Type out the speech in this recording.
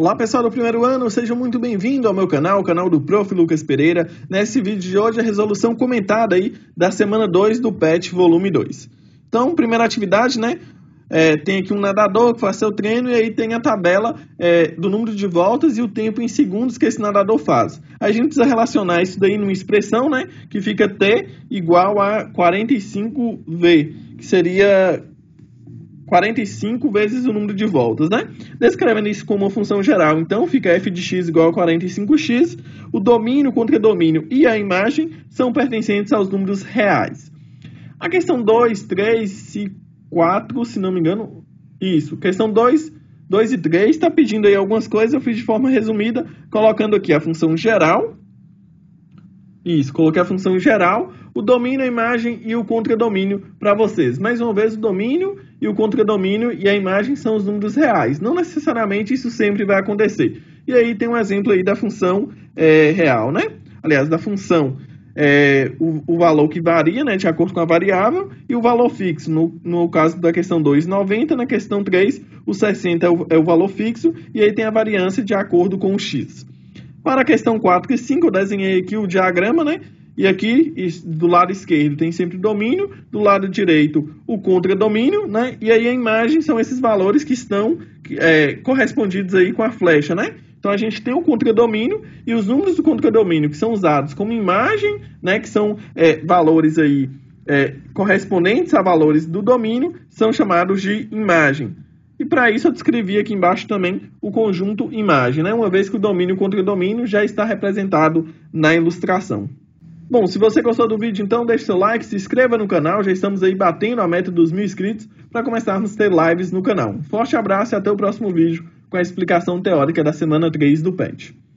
Olá pessoal do primeiro ano, sejam muito bem-vindos ao meu canal, o canal do Prof. Lucas Pereira. Nesse vídeo de hoje a resolução comentada aí da semana 2 do PET volume 2. Então, primeira atividade, né? Tem aqui um nadador que faz seu treino e aí tem a tabela do número de voltas e o tempo em segundos que esse nadador faz. A gente precisa relacionar isso daí numa expressão, né? Que fica T igual a 45V, que seria 45 vezes o número de voltas, né? Descrevendo isso como uma função geral, então fica f de x igual a 45x. O domínio, o contradomínio e a imagem são pertencentes aos números reais. A questão 2, 3 e 4, se não me engano, isso. Questão 2 e 3 está pedindo aí algumas coisas, eu fiz de forma resumida, colocando aqui a função geral. Isso, coloquei a função geral, o domínio, a imagem e o contradomínio para vocês. Mais uma vez, o domínio e o contradomínio e a imagem são os números reais. Não necessariamente isso sempre vai acontecer. E aí tem um exemplo aí da função real, né? Aliás, da função, o valor que varia, né, de acordo com a variável, e o valor fixo. No caso da questão 2, 90. Na questão 3, o 60 é o valor fixo. E aí tem a variância de acordo com o x. Para a questão 4 e 5, eu desenhei aqui o diagrama, né? E aqui, do lado esquerdo, tem sempre o domínio, do lado direito, o contradomínio, né? E aí a imagem são esses valores que estão correspondidos aí com a flecha, né? Então, a gente tem o contradomínio e os números do contradomínio que são usados como imagem, né? Que são valores aí correspondentes a valores do domínio, são chamados de imagem. E para isso eu descrevi aqui embaixo também o conjunto imagem, né? Uma vez que o domínio contra o domínio já está representado na ilustração. Bom, se você gostou do vídeo, então deixe seu like, se inscreva no canal, já estamos aí batendo a meta dos 1000 inscritos para começarmos a ter lives no canal. Forte abraço e até o próximo vídeo com a explicação teórica da semana 3 do PET.